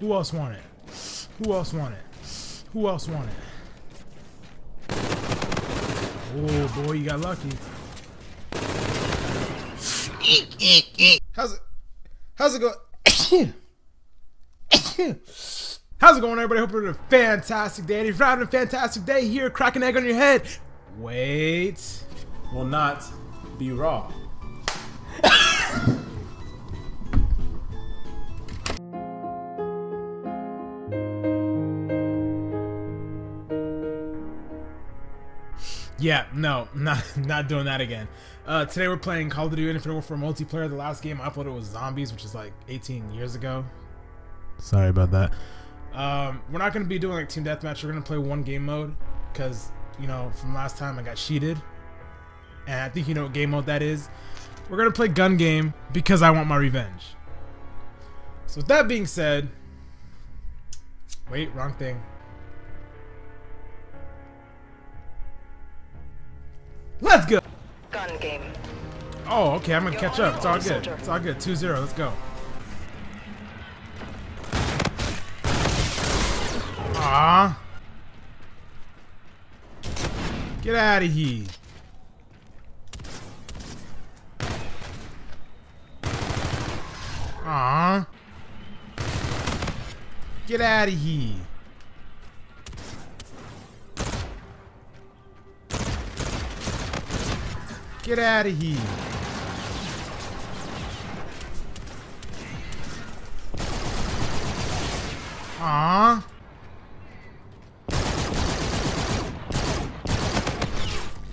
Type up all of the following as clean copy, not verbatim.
Who else want it? Who else want it? Who else want it? Oh boy, you got lucky. How's it going? How's it going, everybody? Hope you're having a fantastic day. And if you're having a fantastic day, here, crack an egg on your head. Wait, will not be raw. Yeah, no, not doing that again. Today we're playing Call of Duty Infinite Warfare multiplayer. The last game I uploaded was Zombies, which is like 18 years ago. Sorry about that. We're not going to be doing like team deathmatch. We're going to play one game mode because, you know, from last time I got cheated. And I think you know what game mode that is. We're going to play Gun Game because I want my revenge. So with that being said, wait, wrong thing. Let's go! Gun Game. Oh, okay, I'm gonna catch up. It's all good. It's all good. 2-0, let's go. Aww. Get out of here. Aww. Get out of here. Get out of here. Aww.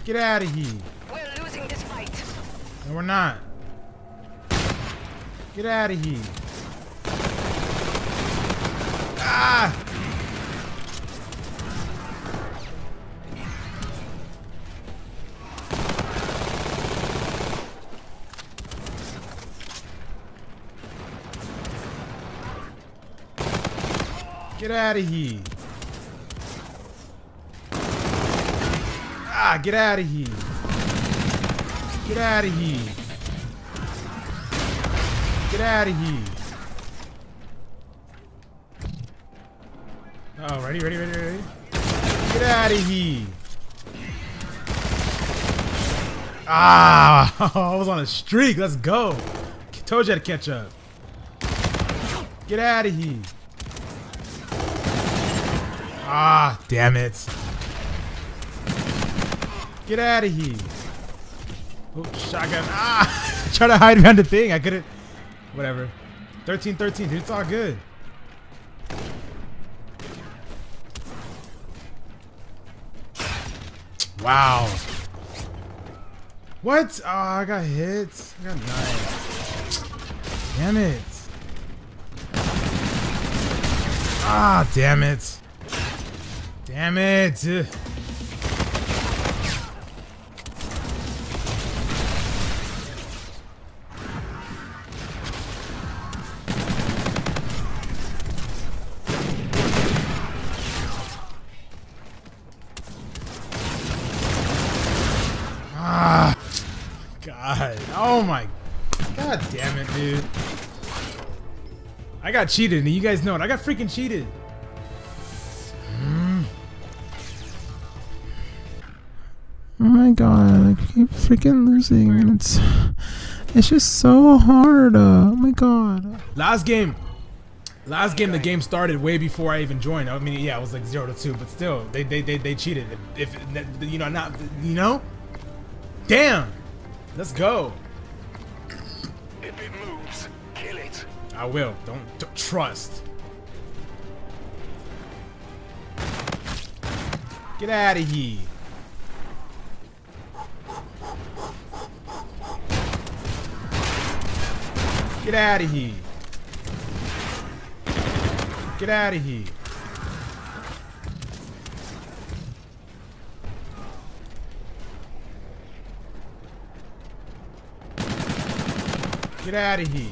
Get out of here. We're losing this fight. No, we're not. Get out of here. Ah! Get out of here. Ah, get out of here. Get out of here. Get out of here. Oh, ready. Get out of here. Ah, I was on a streak. Let's go. Told you to catch up. Get out of here. Ah, damn it. Get out of here. Oh, shotgun. Ah, try to hide behind the thing. I couldn't. Whatever. 13-13, dude. It's all good. Wow. What? Oh, I got hit. I got knife. Damn it. Ah, damn it. Damn it! Ah, God! Oh my! God damn it, dude! I got cheated, and you guys know it. I got freaking cheated. Oh my god, I keep freaking losing and it's just so hard. Oh my god. Last game the game started way before I even joined. I mean, yeah, it was like 0-2, but still they cheated. If you know, not, you know? Damn. Let's go. If it moves, kill it. I will. Don't trust. Get out of here. Get out of here. Get out of here. Get out of here.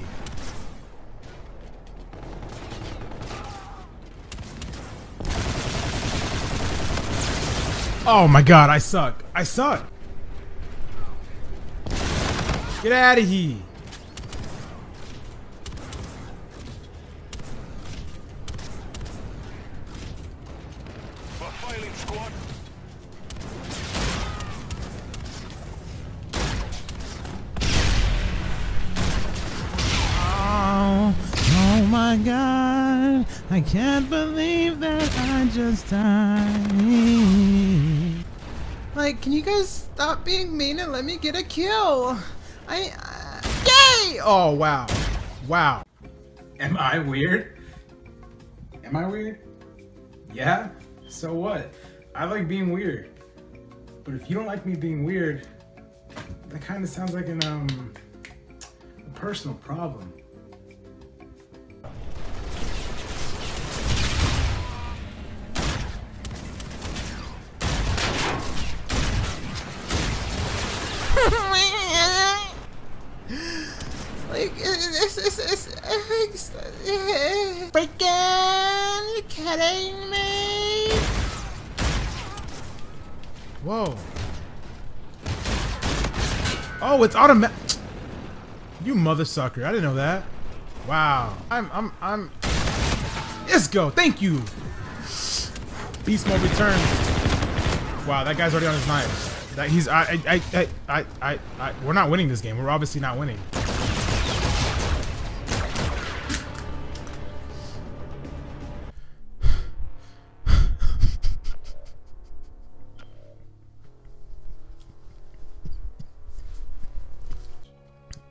Oh my god, I suck. I suck. Get out of here. squad. Oh my God, I can't believe that I just died. Like, can you guys stop being mean and let me get a kill? Yay! Oh, wow. Wow. Am I weird? Am I weird? Yeah? So what? I like being weird. But if you don't like me being weird, that kind of sounds like a personal problem. Like, this is freaking kidding me. Whoa. Oh, it's automatic. You mother sucker. I didn't know that. Wow. Let's go. Thank you. Beast mode return. Wow, that guy's already on his knives. That he's we're not winning this game. We're obviously not winning.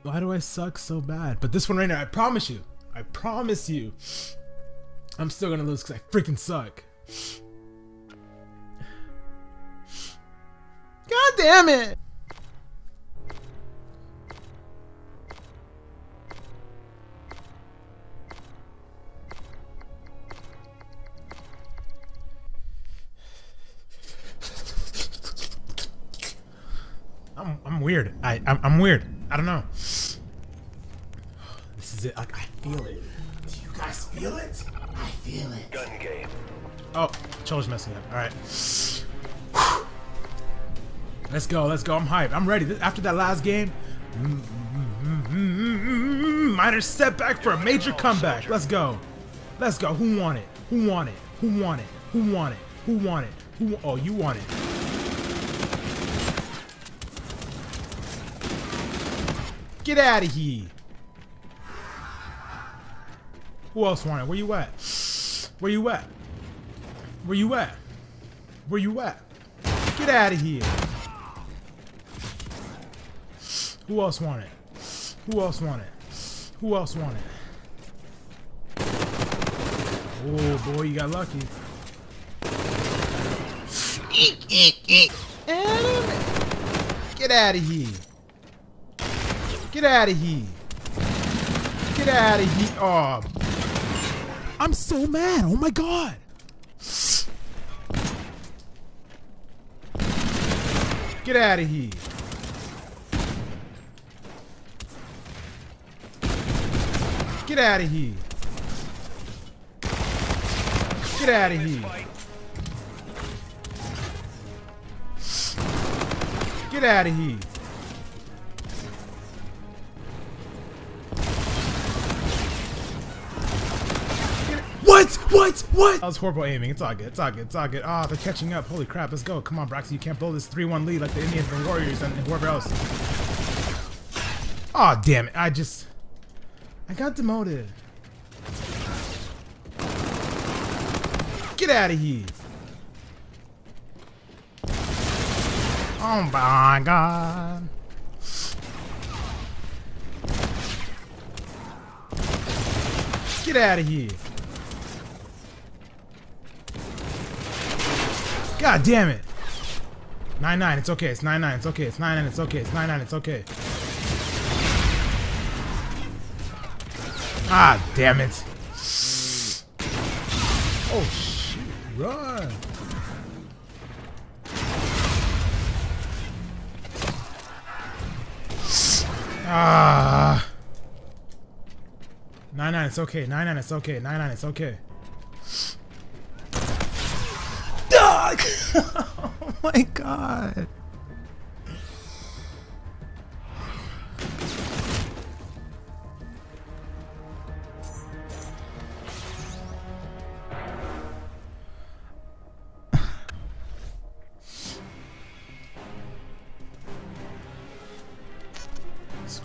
Why do I suck so bad? But this one right now, I promise you, I'm still gonna lose because I freaking suck. God damn it! I'm weird. I'm weird. I don't know. This is it. Like, I feel it. Do you guys feel it? I feel it. Gun game. Oh, Charles messing up. All right. Let's go. Let's go. I'm hyped. I'm ready. After that last game, minor setback for a major comeback. Let's go. Let's go. Who won it? Who won it? Who won it? Who won it? Who won it? Who? Oh, you won it. Get out of here. Who else won it? Where you at? Where you at? Where you at? Where you at? Get out of here. Who else won it? Who else won it? Who else won it? Oh boy, you got lucky. Eek, eek, eek. Get out of here. Get out of here. Get out of here. Oh. I'm so mad. Oh my God. Get out of here. Get out of here. Get out of here. Get out of here. What? That was horrible aiming. It's all good. It's all good. It's all good. Ah, they're catching up. Holy crap. Let's go. Come on, Braxton. You can't blow this 3-1 lead like the Indians and Warriors and whoever else. Aw, damn it. I got demoted. Get out of here. Oh my God. Get out of here. God damn it! 9-9, it's okay, it's 9-9, it's okay, it's 9-9, it's okay, it's 9-9, it's okay. Ah, damn it. Oh shit, run! Ah. 9-9, it's okay, 9-9, it's okay, 9-9, it's okay. Oh my God.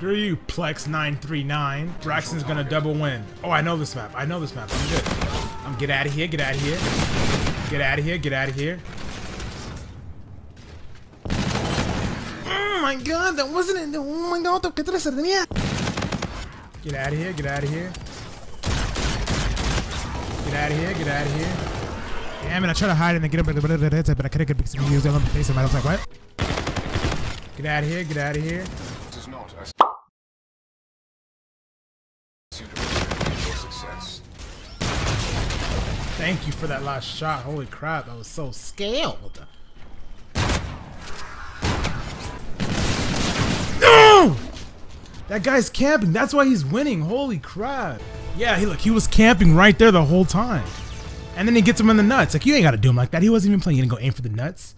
Screw you, Plex 939. Braxton's gonna double win. Oh, I know this map. I know this map. I'm good. I'm get out of here. Get out of here. Get out of here. Get out of here. Oh my god, that wasn't it. Oh my god, get out of here. Get out of here. Get out of here. Get out of here. Damn it, I try to hide and then get up, but I couldn't get because he was on the face of my life. I was like, what? Get out of here. Get out of here. Thank you for that last shot. Holy crap, that was so scaled. No! That guy's camping. That's why he's winning. Holy crap. Yeah, he look, he was camping right there the whole time. And then he gets him in the nuts. Like, you ain't gotta do him like that. He wasn't even playing. You didn't go aim for the nuts.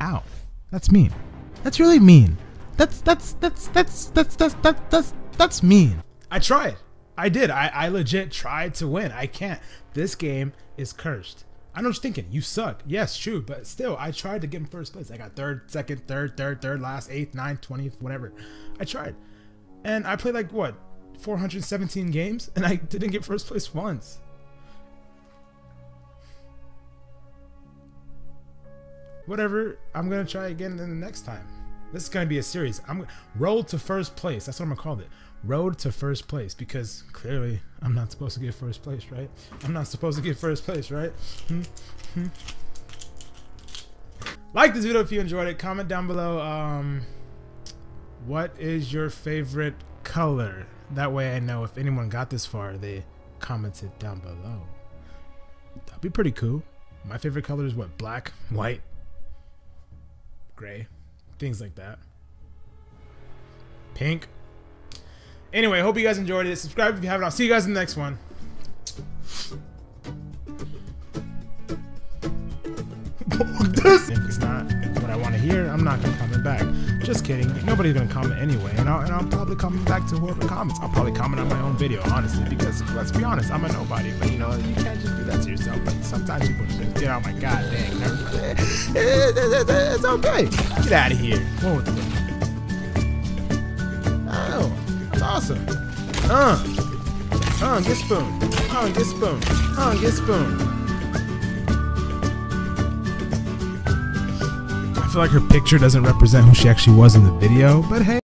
Ow. That's mean. That's really mean. That's mean. I tried. I did. I legit tried to win. I can't. This game is cursed. I know what you're thinking. You suck. Yes, true. But still, I tried to get in first place. I got third, second, third, last, eighth, ninth, 20th, whatever. I tried. And I played like, what, 417 games? And I didn't get first place once. Whatever. I'm going to try again the next time. This is going to be a series. Road to first place. That's what I'm going to call it. Road to first place, because clearly I'm not supposed to get first place, right? I'm not supposed to get first place, right? Like this video if you enjoyed it. Comment down below, what is your favorite color? That way I know if anyone got this far, they commented down below. That'd be pretty cool. My favorite color is what? Black, white, gray, things like that. Pink. Anyway, hope you guys enjoyed it. Subscribe if you haven't. I'll see you guys in the next one. If it's not what I want to hear, I'm not going to comment back. Just kidding. Nobody's going to comment anyway. And I'll probably comment back to whoever comments. I'll probably comment on my own video, honestly. Because, let's be honest, I'm a nobody. But, you know, you can't just do that to yourself. But sometimes people just get out, my god, dang. It's okay. Get out of here. Whoa. Oh. Awesome. Get spoon. Get spoon. Get spoon. I feel like her picture doesn't represent who she actually was in the video, but hey.